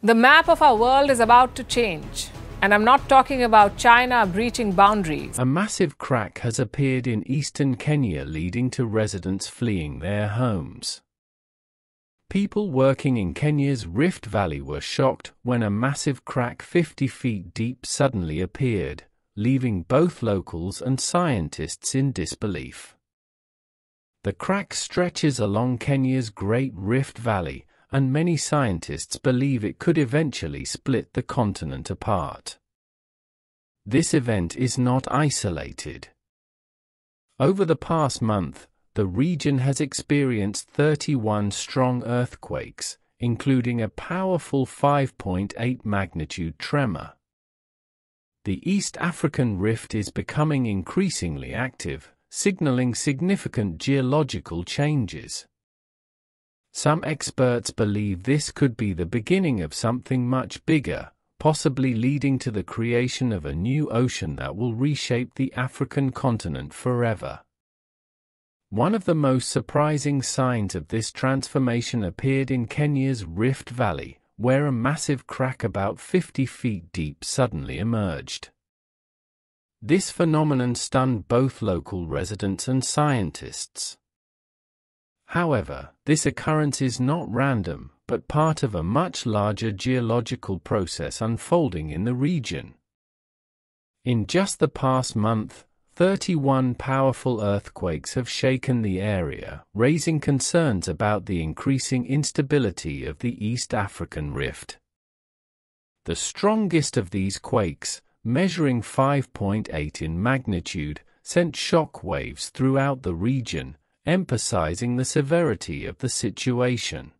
The map of our world is about to change. And I'm not talking about China breaching boundaries. A massive crack has appeared in eastern Kenya, leading to residents fleeing their homes. People working in Kenya's Rift Valley were shocked when a massive crack 50 feet deep suddenly appeared, leaving both locals and scientists in disbelief. The crack stretches along Kenya's Great Rift Valley, and many scientists believe it could eventually split the continent apart. This event is not isolated. Over the past month, the region has experienced 31 strong earthquakes, including a powerful 5.8 magnitude tremor. The East African Rift is becoming increasingly active, signaling significant geological changes. Some experts believe this could be the beginning of something much bigger, possibly leading to the creation of a new ocean that will reshape the African continent forever. One of the most surprising signs of this transformation appeared in Kenya's Rift Valley, where a massive crack about 50 feet deep suddenly emerged. This phenomenon stunned both local residents and scientists. However, this occurrence is not random, but part of a much larger geological process unfolding in the region. In just the past month, 31 powerful earthquakes have shaken the area, raising concerns about the increasing instability of the East African Rift. The strongest of these quakes, measuring 5.8 in magnitude, sent shock waves throughout the region, emphasizing the severity of the situation.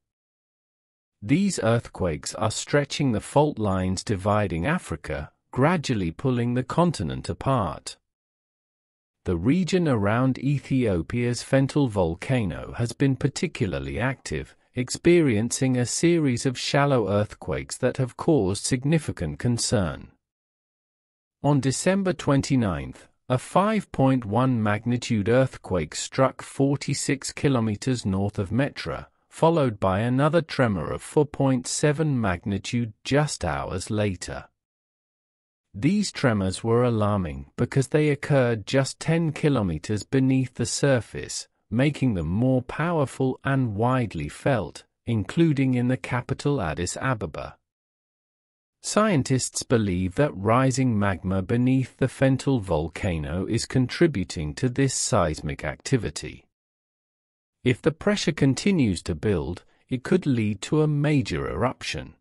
These earthquakes are stretching the fault lines dividing Africa, gradually pulling the continent apart. The region around Ethiopia's Fentale volcano has been particularly active, experiencing a series of shallow earthquakes that have caused significant concern. On December 29, a 5.1 magnitude earthquake struck 46 kilometers north of Metra, followed by another tremor of 4.7 magnitude just hours later. These tremors were alarming because they occurred just 10 kilometers beneath the surface, making them more powerful and widely felt, including in the capital Addis Ababa. Scientists believe that rising magma beneath the Fentale volcano is contributing to this seismic activity. If the pressure continues to build, it could lead to a major eruption.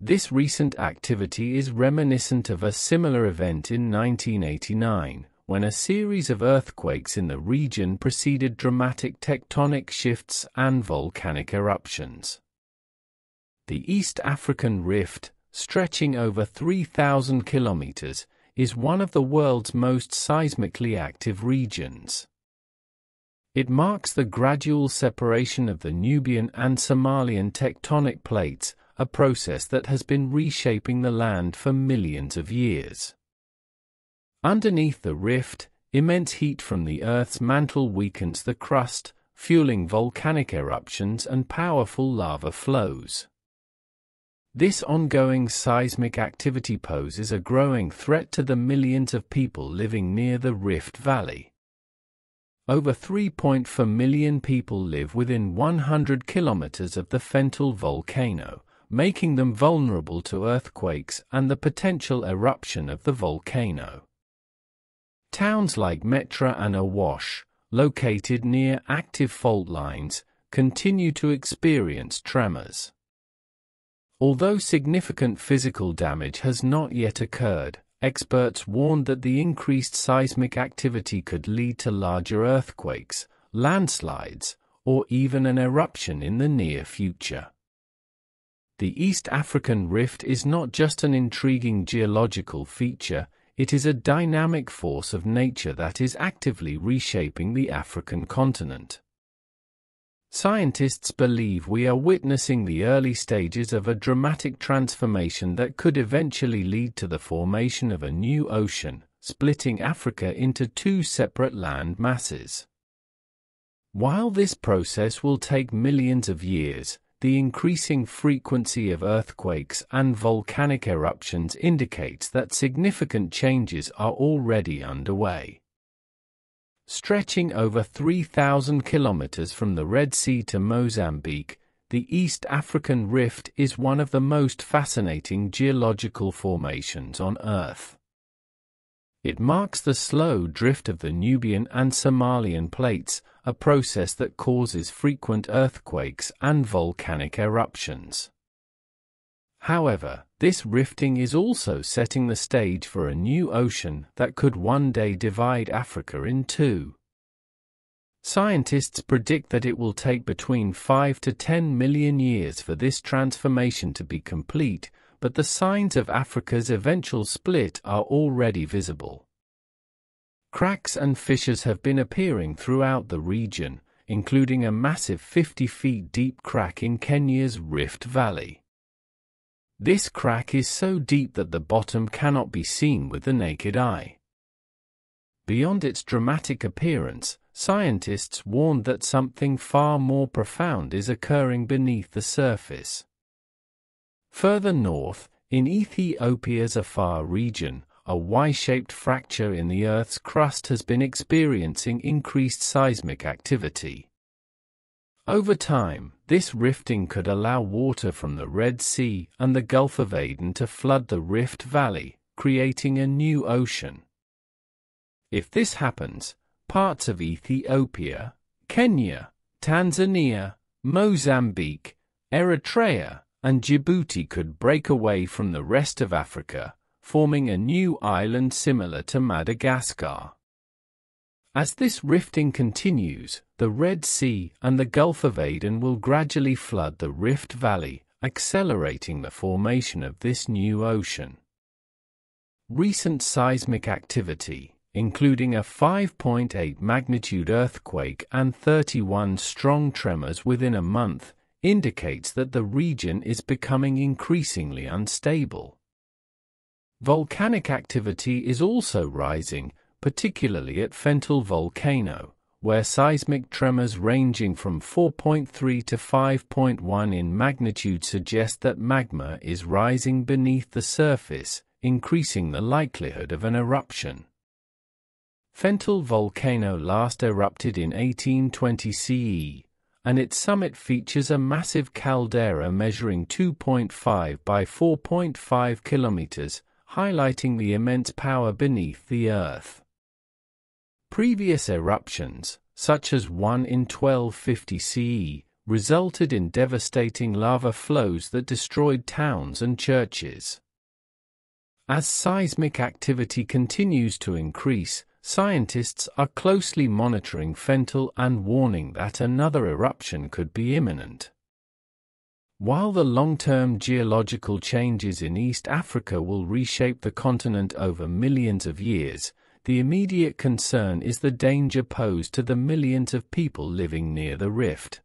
This recent activity is reminiscent of a similar event in 1989, when a series of earthquakes in the region preceded dramatic tectonic shifts and volcanic eruptions. The East African Rift, stretching over 3,000 kilometers, is one of the world's most seismically active regions. It marks the gradual separation of the Nubian and Somalian tectonic plates, a process that has been reshaping the land for millions of years. Underneath the rift, immense heat from the Earth's mantle weakens the crust, fueling volcanic eruptions and powerful lava flows. This ongoing seismic activity poses a growing threat to the millions of people living near the Rift Valley. Over 3.4 million people live within 100 kilometers of the Fentale volcano, making them vulnerable to earthquakes and the potential eruption of the volcano. Towns like Metra and Awash, located near active fault lines, continue to experience tremors. Although significant physical damage has not yet occurred, experts warned that the increased seismic activity could lead to larger earthquakes, landslides, or even an eruption in the near future. The East African Rift is not just an intriguing geological feature, it is a dynamic force of nature that is actively reshaping the African continent. Scientists believe we are witnessing the early stages of a dramatic transformation that could eventually lead to the formation of a new ocean, splitting Africa into two separate land masses. While this process will take millions of years, The increasing frequency of earthquakes and volcanic eruptions indicates that significant changes are already underway. Stretching over 3,000 kilometers from the Red Sea to Mozambique, the East African Rift is one of the most fascinating geological formations on Earth. It marks the slow drift of the Nubian and Somalian plates, a process that causes frequent earthquakes and volcanic eruptions. However, this rifting is also setting the stage for a new ocean that could one day divide Africa in two. Scientists predict that it will take between 5 to 10 million years for this transformation to be complete, but the signs of Africa's eventual split are already visible. Cracks and fissures have been appearing throughout the region, including a massive 50 feet deep crack in Kenya's Rift Valley. This crack is so deep that the bottom cannot be seen with the naked eye. Beyond its dramatic appearance, scientists warned that something far more profound is occurring beneath the surface. Further north, in Ethiopia's Afar region, a Y-shaped fracture in the Earth's crust has been experiencing increased seismic activity. Over time, this rifting could allow water from the Red Sea and the Gulf of Aden to flood the Rift Valley, creating a new ocean. If this happens, parts of Ethiopia, Kenya, Tanzania, Mozambique, Eritrea, and Djibouti could break away from the rest of Africa, forming a new island similar to Madagascar. As this rifting continues, the Red Sea and the Gulf of Aden will gradually flood the Rift Valley, accelerating the formation of this new ocean. Recent seismic activity, including a 5.8 magnitude earthquake and 31 strong tremors within a month, indicates that the region is becoming increasingly unstable. Volcanic activity is also rising, particularly at Fentale volcano, where seismic tremors ranging from 4.3 to 5.1 in magnitude suggest that magma is rising beneath the surface, increasing the likelihood of an eruption. Fentale volcano last erupted in 1820 CE, and its summit features a massive caldera measuring 2.5 by 4.5 kilometers, highlighting the immense power beneath the Earth. Previous eruptions, such as one in 1250 CE, resulted in devastating lava flows that destroyed towns and churches. As seismic activity continues to increase, scientists are closely monitoring Fentale and warning that another eruption could be imminent. While the long-term geological changes in East Africa will reshape the continent over millions of years, the immediate concern is the danger posed to the millions of people living near the rift.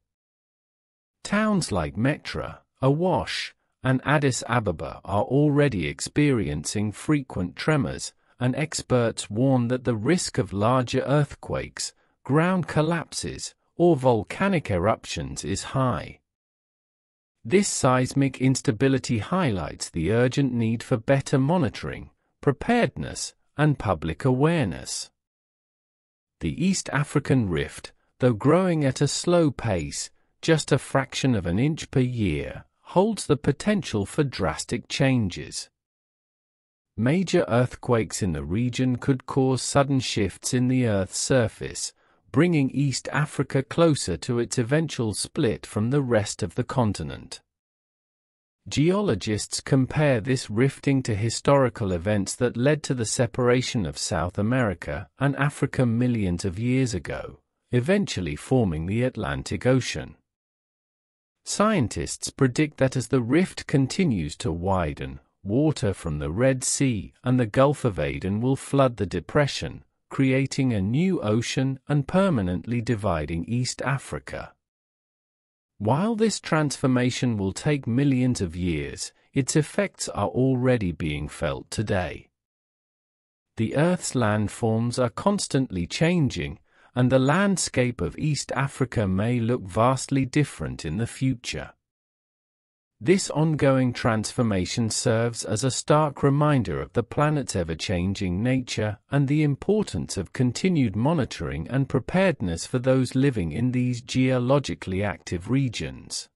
Towns like Metra, Awash, and Addis Ababa are already experiencing frequent tremors, and experts warn that the risk of larger earthquakes, ground collapses, or volcanic eruptions is high. This seismic instability highlights the urgent need for better monitoring, preparedness, and public awareness. The East African Rift, though growing at a slow pace, just a fraction of an inch per year, holds the potential for drastic changes. Major earthquakes in the region could cause sudden shifts in the Earth's surface, bringing East Africa closer to its eventual split from the rest of the continent. Geologists compare this rifting to historical events that led to the separation of South America and Africa millions of years ago, eventually forming the Atlantic Ocean. Scientists predict that as the rift continues to widen, water from the Red Sea and the Gulf of Aden will flood the depression, creating a new ocean and permanently dividing East Africa. While this transformation will take millions of years, its effects are already being felt today. The Earth's landforms are constantly changing, and the landscape of East Africa may look vastly different in the future. This ongoing transformation serves as a stark reminder of the planet's ever-changing nature and the importance of continued monitoring and preparedness for those living in these geologically active regions.